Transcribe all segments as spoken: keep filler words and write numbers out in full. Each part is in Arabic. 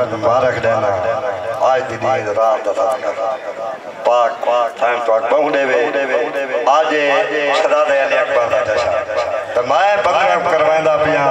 مبارک دینا آج دین رام دا پاک تھائم تو اکبر دے وے آج صدا دے علی اکبر دا جشن تے میں بکرم کرویندا پیا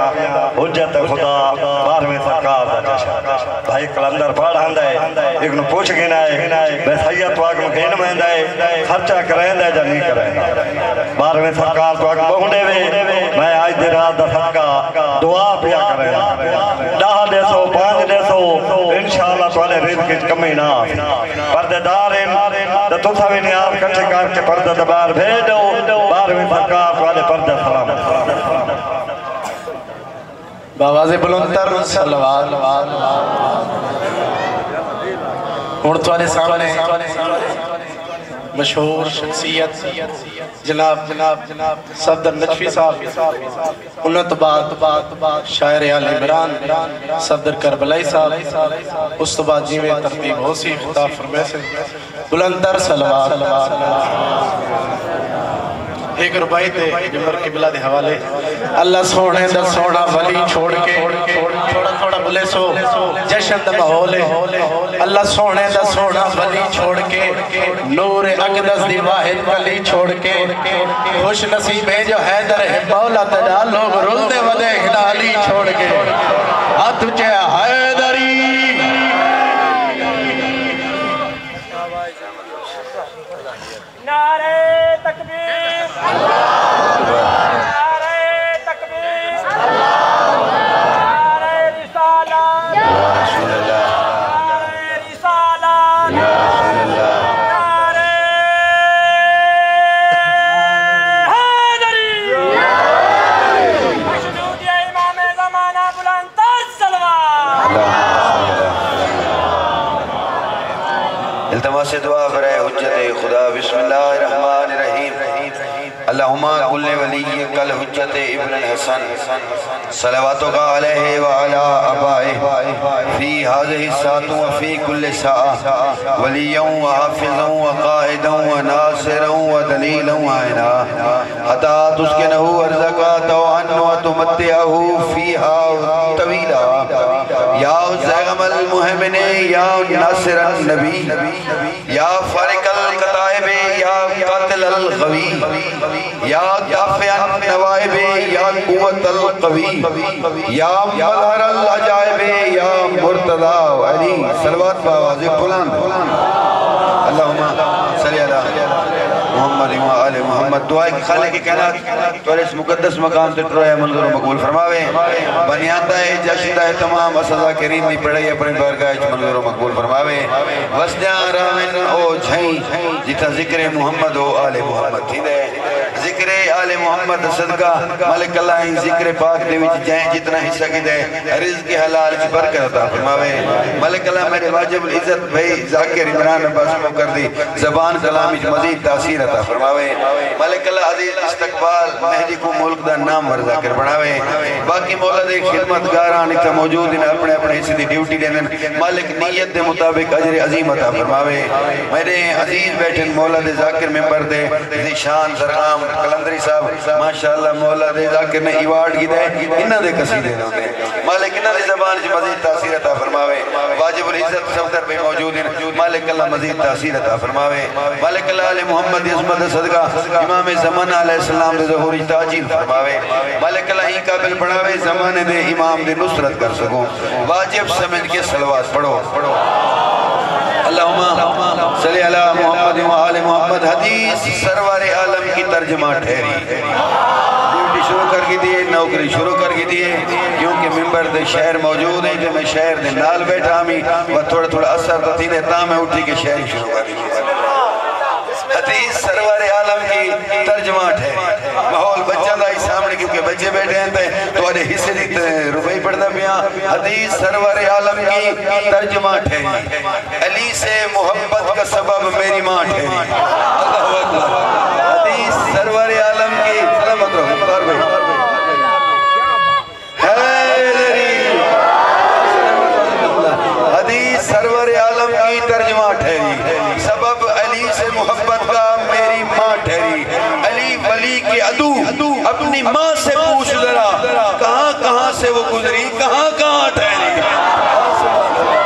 حجت خدا بارہویں سرکار دا جشن بھائی کلندر پڑھاندا ہے ایک نو پوچھ گنا ہے بے سید تو اگوں گن ویندا ہے خرچہ کریندا یا نہیں کریندا بارہویں سرکار تو اکبر دے وے میں آج دی رات دا صدقہ دعا پیا کریندا داہ دے سو پانچ دے سو انشاءاللہ تواڈے رزق کمی نہ پردیدارن تے تساں وی نیاز کٹھے کر کے پردہ دے باہر بھیج دو بارہویں سرکار تواڈے پردہ سلامت آواز بلند تر صلوات ہن تواڈے سامنے مشہور شخصیت جناب جناب صفدر نجفی صاحب انہاں تو بعد شاعر آل عمران صفدر کربلائی صاحب اس تو بعد جیویں ترتیب ہو سی خطاب فرمائے سے بلند تر صلوات ایک ربائی تے جمر قبلہ دے حوالے اللہ سونے در سونا ولی چھوڑ کے تھوڑا تھوڑا بلے سو جشن دا ماحول اللہ سونے دا سونا ولی چھوڑ کے نور اقدس دی واحد ولی چھوڑ کے خوش نصیب ہے جو حیدر ہے مولا تجا لوگ رول دے ودے ہلالی چھوڑ کے ہاتھ چے حیدری نعرہ تکبیر اللہ سے دعا پر ہے حجت خدا بسم اللہ الرحمن الرحیم اللہم قل ولی کل حجت ابن حسن صلواتک علیہ وعلا آبائہ فی هذه الساعة وفی کل ساعة ولیا وحافظا وقائدا وناصرا ودلیلا وعنا حتی تسکنہ ارزقا توعن وتمتعہ فیہا طویلا یا زغم المحمن یا ناصر النبی یا فارق القطائب یا قاتل الغوی یا دافع النوائب یا قوت القوی یا مظہر العجائب یا مرتضی علی صلوات بآواز بلند اللہم صلی علی محمد و آل محمد دعائی کی خالق کائنات تواڈے اس مقدس مقام تے ٹرایا منظور مقبول فرماوے بنیادہ ہے جشن ہے تمام اسدا کریم دی پڑھائی اپنے بارگاہ وچ منظور مقبول فرماوے وسدیاں راہن او جھئی جتا ذکر محمد و آل محمد تھیندے ذکر آل محمد صدقہ ملک اللہ ہی ذکر پاک دے وچ جائیں جتنا حصہ کیندے رزق حلال وچ برکت عطا فرماوے ملک اللہ میرے واجب العزت بھائی ذاکر عمران عباس کو کر دی زبان کلام وچ مزید تاثیر عطا فرماوے ملک اللہ عزیز استقبال مہدی کو ملک دا نام ورزاکر بڑھاوے باقی مولا دے خدمتگاراں تے موجود ہیں اپنے اپنے حصے دی ڈیوٹی دیندن مالک نیت دے مطابق اجر عظیم عطا فرماوے میرے عزیز بیٹھن مولا دے ذاکر ممبر دے ذیشان درام کلندری صاحب ماشاءاللہ مولا دے ذاکر نے ایوارڈ کی دے انہاں دے قصیدے ہوندے مالک انہاں دی زبان وچ مزید تاثیر عطا فرماوے واجب العزت صفدر بھی موجود ہیں مالک اللہ مزید تاثیر عطا فرماوے مالک اللہ علی محمد عظمت صدقہ امام زمان علیہ السلام دے ظہور تاجیل فرماوے ملک اللہ ہی قابل بڑھاوے زمانے دے امام دے نصرت کر سکو واجب سمجھ کے صلوات پڑھو اللہم صلی علی محمد و آل محمد حدیث سرور عالم کی ترجمہ ٹھہری ڈیوٹی شروع کر کے دیئے نوکری شروع کر کے دیئے کیونکہ ممبر دے شہر موجود ہیں کہ میں شہر دے نال بیٹھا ہمیں و تھوڑا تھوڑا اثر تطیل اتا میں اٹھی کے شہر شروع کر دیئے حدیث سرور عالم کی ترجمہ ٹھہری ماحول بچہ دا ہی سامنے کیونکہ بچے بیٹھے ہیں تے تو آدھے حصے دیتے روپے پڑھتا پیاں حدیث سرور عالم کی ترجمہ ٹھہری علی سے محبت کا سبب میری ماں ٹھہری اللہ اکبر حدیث سرور عالم کی سلامت رہو مختار بھائی حدیث سرور عالم کی ترجمہ ٹھہری سبب علی سے محبت کا میری ماں ٹھہری علی ولی کے عدو اپنی ماں سے پوچھ ذرا کہاں کہاں سے وہ گزری کہاں کہاں ٹھہری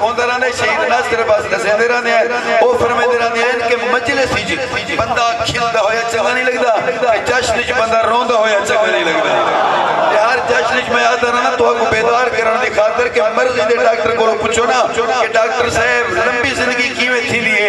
खोंदा रहने शहीद ना सिर्फ बस दसेंदे रहने ओ फरमांदे रहने इनके मजलिस जी बंदा खिलदा होया चंगा नहीं लगदा जश्न च बंदा रोंदा होया चंगा नहीं लगदा यार जश्न च मैं आता रहना तो को बेदार करन दी खातिर के मर्ज़ दे डॉक्टर को पूछो ना कि डॉक्टर साहब लंबी जिंदगी कीवे थीली है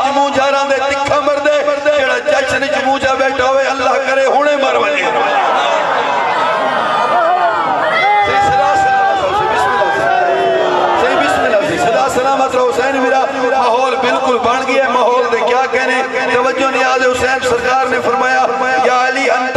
च मुंह जा रंदा है तिक्का मरदा है जेड़ा जश्न च मुंह जा बैठा होए अल्लाह करे हुणे मर वणे बन गया माहौल दे क्या कहने तवज्जो नियाज हुसैन सरकार ने फरमाया या अली अंत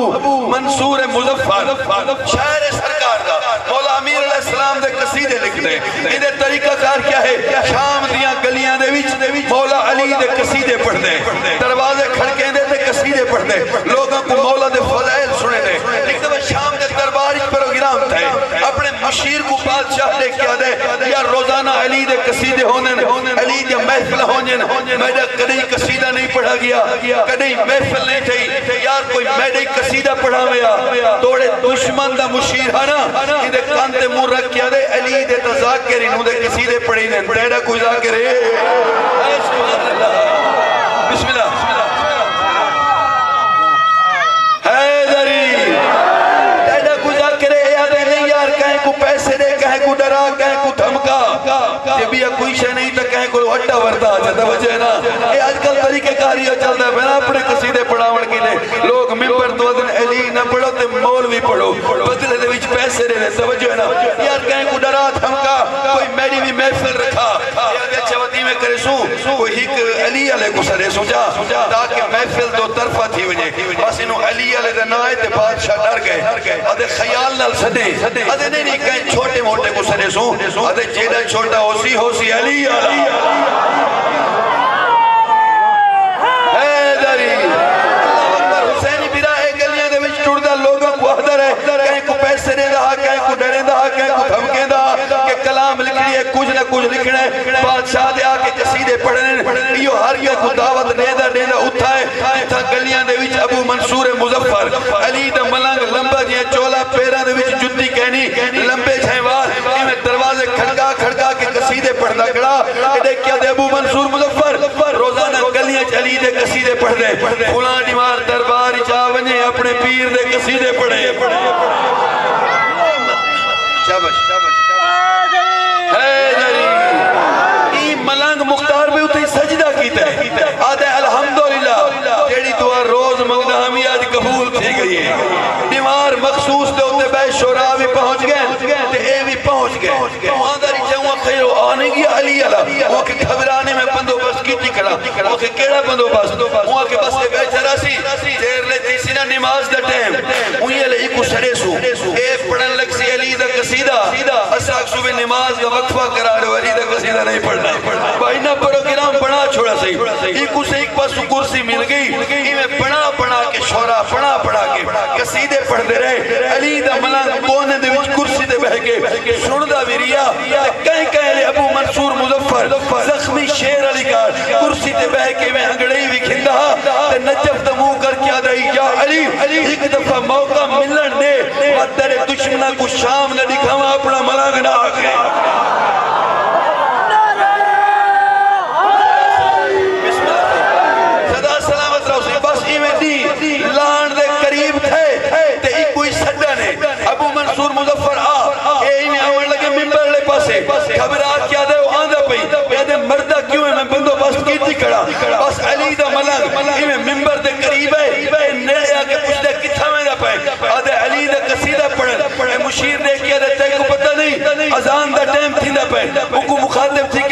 मंसूर मुज़फ़्फ़र शायर सरकार दा मौला अमीर अलैहिस्सलाम दे कसीदे लिखदे इदे तरीका कार क्या है शाम दिया गलियां दे विच मौला अली दे कसीदे पढ़दे दरवाजे खड़केंदे ते कसीदे पढ़दे लोगों को मौला दे फज़ाइल सुनेंदे लिखदे वे शाम दे दरबार च प्रोग्राम थे अपने मुशीर को बादशाह ने कहा दे या रोजाना अली दे कसीदे होने अली दे محفل ہوجن میرا کدی قصیدہ نہیں پڑھا گیا کدی محفل نہیں تھی یار کوئی میرے قصیدہ پڑھا ویا توڑے دشمن دا مشیر ہا نا کدے کان تے منہ رکھ کے دے علی دے تذاکر نوں دے قصیدے پڑھی دے تیرا کوئی ذاکر اے سبحان اللہ بسم اللہ بیا کوئی شے نہیں تے کہیں کوئی ہٹا وردا جدا وجہ نا اے اج کل طریقے کاری چلدا ہے نا اپنے قصیدے پڑھاون کے لیے لوگ منبر دو دن علی نہ پڑھو تے مولوی پڑھو بدلے دے وچ پیسے دے توجہ ہے نا یار کہیں کوئی ڈرا دھمکا کوئی میری بھی محفل رکھا یا دے چوتی میں کرے سو کوئی ایک علی علیہ کو سارے سوجا تاکہ محفل دو طرفہ تھی وجے بس انو علی علیہ دے نائے تے بادشاہ ڈر گئے ادے خیال نال سدے ادے نہیں کہیں چھوٹے موٹے کو سارے سو ادے جیڑا چھوٹا ہوسی ہوسی علی علیہ اے داری اللہ اکبر حسینی برا ہے گلیاں دے وچ ٹردا لوگاں کو احدر ہے کہیں کو پیسے دے رہا کہیں کو ڈرے دا کہیں کو دھمکے دا کہ کلام لکھنی ہے کچھ نہ کچھ لکھنا ہے بادشاہ دے آ کے قصیدے پڑھنے ایو ہر کے کو دعوت دیندا دیندا اٹھا ہے ایتھا گلیاں دے وچ ابو منصور مظفر علی دا ملنگ لمبا جے چولا پیراں دے وچ جُتی کہنی لمبے چھوار ایویں دروازے کھڑکا کھڑکا کے قصیدے پڑھدا کڑا اے دیکھیا دے ابو منصور مظفر روزانہ گلیاں چ علی دے قصیدے پڑھ دے فلاں دیوار دربار جا ونے اپنے پیر دے قصیدے پڑھے شاباش اے داری ای ملنگ مختار بھی اتے سجدہ کیتا ہے آدھے الحمدللہ جیڑی دعا روز منگدا ہمیں آج قبول تھی گئی ہے دیوار مخصوص دے اتے بے شورا بھی پہنچ گئے تے اے بھی پہنچ گئے وہاں داری چاہاں خیر آنے گیا علی علیہ وہاں کے گھبرانے میں بندو بس کیتی کڑا وہاں کے کیڑا بندو بس وہاں کے بس کے بیٹھا راسی دیر لے تیسی نہ نماز دا ٹیم انہیں لے ایک سڑے سو اے پڑھن لگ سی علی دا قصیدہ اساق صبح نماز دا وقفہ کرا رہے علی دا قصیدہ نہیں پڑھنا بھائی نہ پڑھو کرام پڑھا چھوڑا سی ایک اسے ایک پاس کرسی مل گئی انہیں پڑھا پڑھا کے شورا پڑھا پڑھا کے قصیدے پڑھتے رہے علی دا ملنگ کونے دے وچ کرسی دے بہ کے سندا ویریا کہیں کہیں لے ابو منصور مظفر زخمی شیر علی کا کرسی دے بہ کے میں انگڑی بھی کھندا تے نجف دا منہ کر کیا دئی یا علی ایک دفعہ موقع ملن دے تیرے دشمناں کو شام نہ دکھاواں اپنا ملنگ نہ آکھے صدا سلامت رہو بس ایویں دی لان دے قریب تھے تے ایک کوئی سڈا نے ابو منصور مظفر آ اے ایویں آون لگے منبر والے پاسے گھبرا کیا دے او آندا پئی اے دے مردا کیوں میں بندوبست کیتی کڑا بس علی دا ملنگ ایویں منبر دے قریب ہے اے نیڑے آ کے پچھدے کتھاں ویندا پئے آدے علی دا قصیدہ پڑھن مشیر نے کیا دے تے کو پتہ نہیں اذان دا ٹائم تھیندا پئے او کو مخاطب